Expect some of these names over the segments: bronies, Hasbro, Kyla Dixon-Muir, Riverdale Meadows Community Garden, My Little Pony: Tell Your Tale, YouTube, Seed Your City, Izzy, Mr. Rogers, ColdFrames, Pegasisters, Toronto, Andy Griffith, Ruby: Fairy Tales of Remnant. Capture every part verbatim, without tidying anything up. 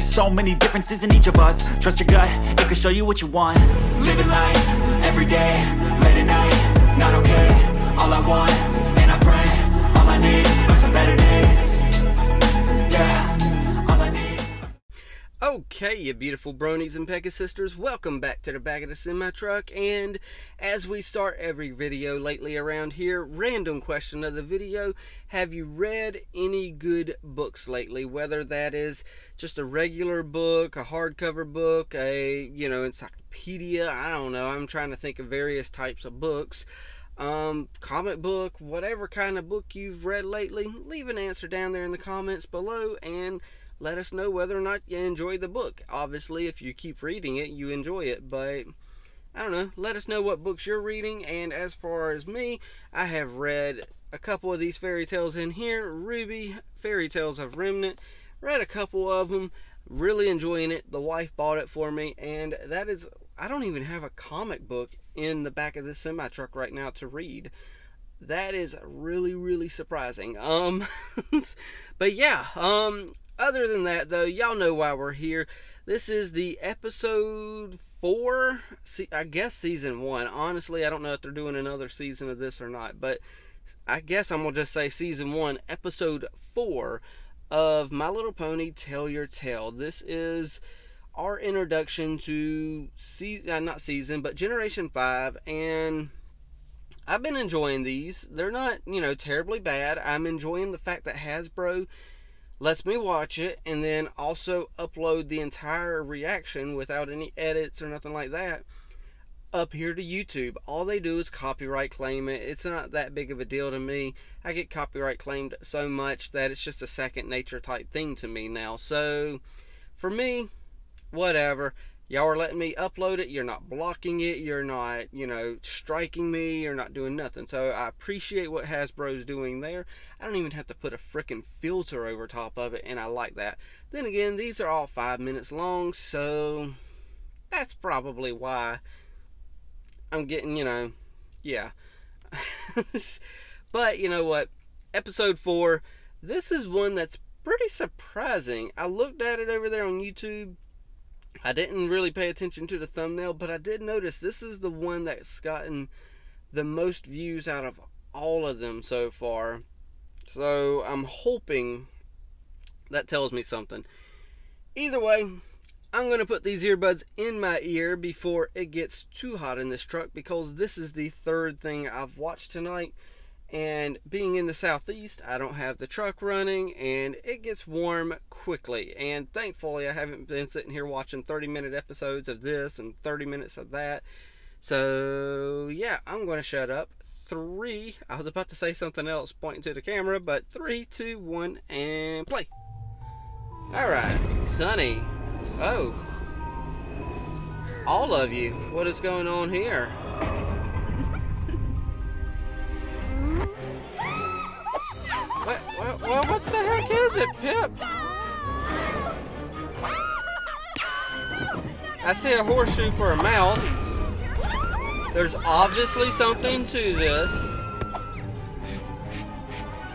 there's so many differences in each of us. Trust your gut, it can show you what you want. Living life, every day, late at night, not okay. All I want, and I pray, all I need are some better days. Yeah, all I need. Okay, you beautiful bronies and Pegasisters, welcome back to the back of the semi truck. And as we start every video lately around here, random question of the video: have you read any good books lately? Whether that is just a regular book, a hardcover book, a, you know, encyclopedia, I don't know, I'm trying to think of various types of books, um comic book, whatever kind of book you've read lately. Leave an answer down there in the comments below and let us know whether or not you enjoy the book. Obviously, if you keep reading it, you enjoy it, but I don't know. Let us know what books you're reading. And as far as me, I have read a couple of these fairy tales in here. Ruby, Fairy Tales of Remnant. Read a couple of them. Really enjoying it. The wife bought it for me. And that is, I don't even have a comic book in the back of this semi-truck right now to read. That is really, really surprising. Um, but yeah, um... other than that, though, y'all know why we're here. This is the episode four, I guess season one. Honestly, I don't know if they're doing another season of this or not, but I guess I'm going to just say season one, episode four of My Little Pony: Tell Your Tale. This is our introduction to, season, not season, but Generation five, and I've been enjoying these. They're not, you know, terribly bad. I'm enjoying the fact that Hasbro lets me watch it and then also upload the entire reaction without any edits or nothing like that up here to YouTube. All they do is copyright claim it. It's not that big of a deal to me. I get copyright claimed so much that it's just a second nature type thing to me now. So for me, whatever. Y'all are letting me upload it. You're not blocking it. You're not, you know, striking me. You're not doing nothing. So I appreciate what Hasbro's doing there. I don't even have to put a freaking filter over top of it, and I like that. Then again, these are all five minutes long, so that's probably why I'm getting, you know, yeah. But you know what? Episode four, this is one that's pretty surprising. I looked at it over there on YouTube. I didn't really pay attention to the thumbnail, but I did notice this is the one that's gotten the most views out of all of them so far. So I'm hoping that tells me something. Either way, I'm going to put these earbuds in my ear before it gets too hot in this truck, because this is the third thing I've watched tonight. And being in the southeast, I don't have the truck running, and it gets warm quickly. And thankfully, I haven't been sitting here watching thirty minute episodes of this and thirty minutes of that. So yeah, I'm going to shut up. Three, I was about to say something else pointing to the camera, but three, two, one, and play. Alright, Sunny. Oh. All of you, what is going on here? Well, well, what the heck is it, Pip? I see a horseshoe for a mouse. There's obviously something to this.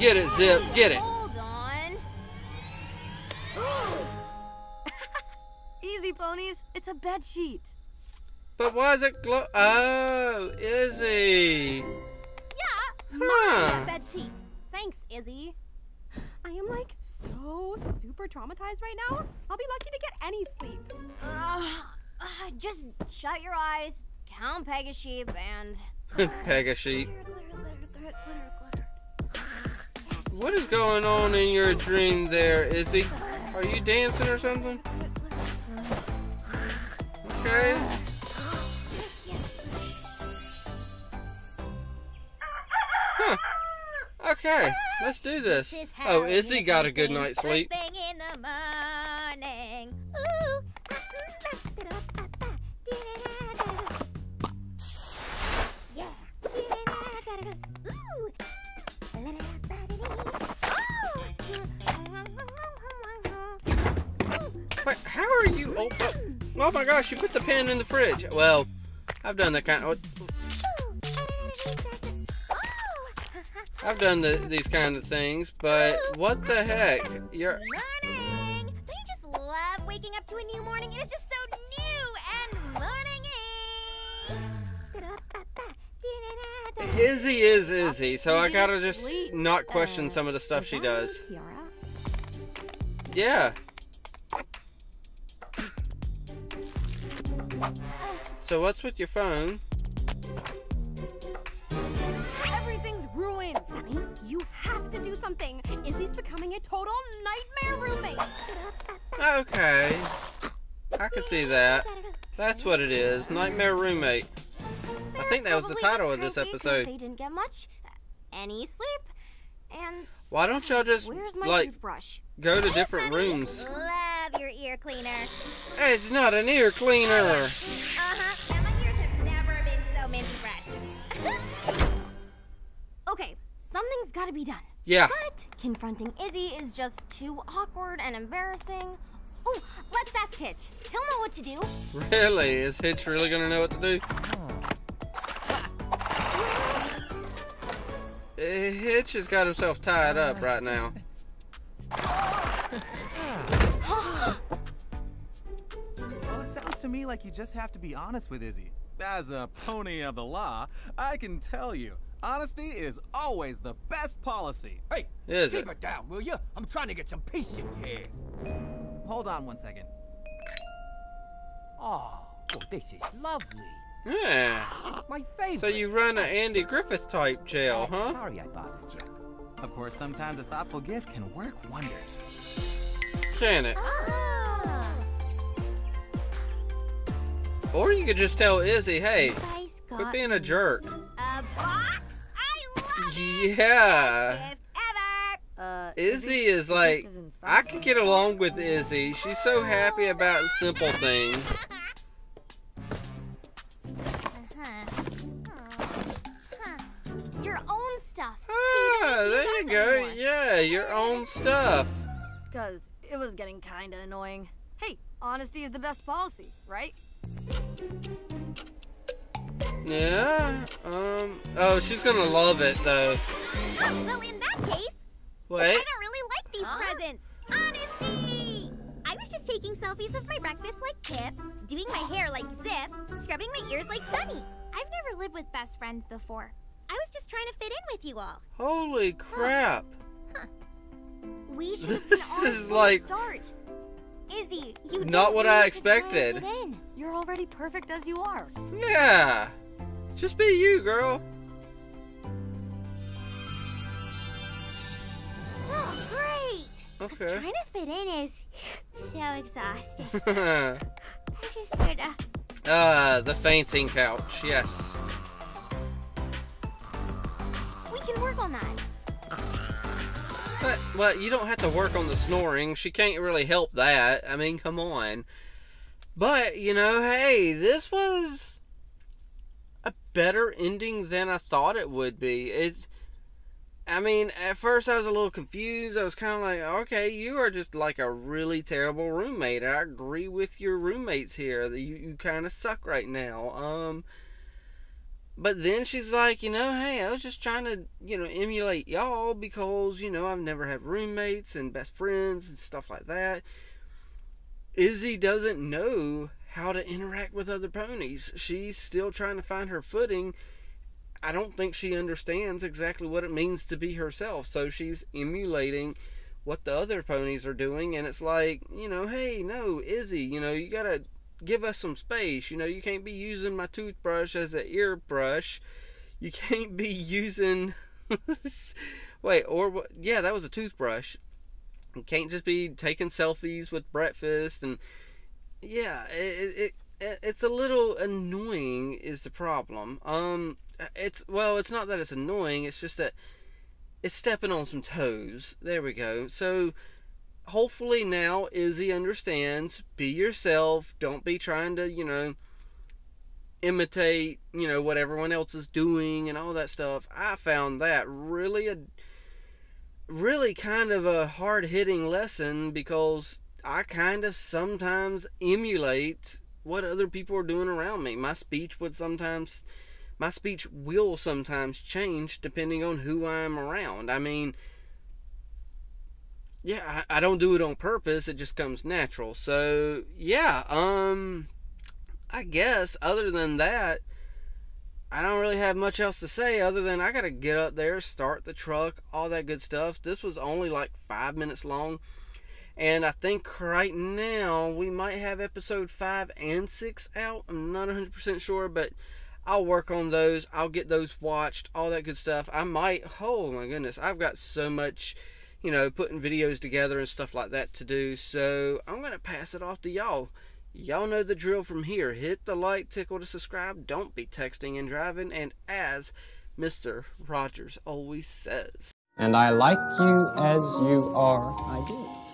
Get it, Zip. Get it. Hold on. Easy, ponies. It's a bed sheet. But why is it glow? Oh, Izzy. Yeah, my huh. bed sheet. Thanks, Izzy. I am, like, so super traumatized right now. I'll be lucky to get any sleep. Uh, uh, just shut your eyes, count Peg a sheep, and... Peg a sheep. What is going on in your dream there, Izzy? Are you dancing or something? Okay. Huh. Okay, let's do this. this oh, Izzy got a good night's sleep. In the morning. Ooh. Wait, how are you? Oh, oh my gosh, you put the pen in the fridge. Well, I've done that kind of... I've done the, these kind of things, but what the heck? You're... Morning! Don't you just love waking waking up to a new morning. It is just so new and morning-y. Izzy is Izzy, so I gotta just not question some of the stuff she does. Yeah. So what's with your phone? Everything's ruined, Sunny. You have to do something. Izzy's becoming a total nightmare roommate. Okay. I could see that. That's what it is. Nightmare roommate. I think that was the title of this episode. They didn't get much any sleep. And why don't y'all just like toothbrush? Go to different rooms? Love your ear cleaner. Hey, it's not an ear cleaner. Uh huh. And my ears have never been so minty fresh. Okay, something's got to be done. Yeah. But confronting Izzy is just too awkward and embarrassing. Ooh, let's ask Hitch. He'll know what to do. Really? Is Hitch really gonna know what to do? Hitch has got himself tied up right now. Well, it sounds to me like you just have to be honest with Izzy. As a pony of the law, I can tell you, honesty is always the best policy. Hey, is keep it? it down, will you? I'm trying to get some peace in here. Hold on one second. Oh, well, this is lovely. Yeah. My favorite. So you run an Andy Griffith type jail, huh? Sorry I bothered you. Of course, sometimes a thoughtful gift can work wonders. Can it? Ah. Or you could just tell Izzy, hey, quit being a jerk. A box? I love it. Yeah. Best gift ever. Uh, Izzy is like, I could get along with Izzy. She's so happy about simple things. Ah, there you go. Anymore. Yeah, your own stuff. Because it was getting kind of annoying. Hey, honesty is the best policy, right? Yeah. Um. Oh, she's gonna love it though. Oh, well, in that case. Wait. I don't really like these huh? presents. Honesty. I was just taking selfies of my breakfast like Kip, doing my hair like Zip, scrubbing my ears like Sunny. I've never lived with best friends before. I was just trying to fit in with you all. Holy crap. Huh. Huh. We should This is like start. Izzy, you not what I expected. You're already perfect as you are. Yeah. Just be you, girl. Oh, great. Okay. 'Cause trying to fit in is so exhausting. I'm just here to... Ah, the fainting couch. Yes. Can work on that. But, well, you don't have to work on the snoring. She can't really help that. I mean, come on. But, you know, hey, this was a better ending than I thought it would be. It's, I mean, at first I was a little confused. I was kind of like, okay, you are just like a really terrible roommate. I agree with your roommates here. You, you kind of suck right now. Um... But then she's like, you know, hey, I was just trying to, you know, emulate y'all because, you know, I've never had roommates and best friends and stuff like that. Izzy doesn't know how to interact with other ponies. She's still trying to find her footing. I don't think she understands exactly what it means to be herself. So she's emulating what the other ponies are doing. And it's like, you know, hey, no, Izzy, you know, you got to... give us some space. You know, you can't be using my toothbrush as an ear brush. You can't be using wait or yeah that was a toothbrush. You can't just be taking selfies with breakfast. And yeah, it, it it's a little annoying is the problem. Um it's well it's not that it's annoying, it's just that it's stepping on some toes. There we go. So hopefully now Izzy understands, be yourself, don't be trying to, you know, imitate, you know, what everyone else is doing and all that stuff. I found that really a, really kind of a hard-hitting lesson because I kind of sometimes emulate what other people are doing around me. My speech would sometimes, my speech will sometimes change depending on who I'm around. I mean... yeah, I, I don't do it on purpose. It just comes natural. So yeah, um, I guess other than that, I don't really have much else to say other than I got to get up there, start the truck, all that good stuff. This was only like five minutes long. And I think right now we might have episode five and six out. I'm not one hundred percent sure, but I'll work on those. I'll get those watched, all that good stuff. I might, oh my goodness, I've got so much, you know, putting videos together and stuff like that to do. So I'm going to pass it off to y'all. Y'all know the drill from here. Hit the like, tickle to subscribe. Don't be texting and driving. And as Mister Rogers always says, and I like you as you are. I do.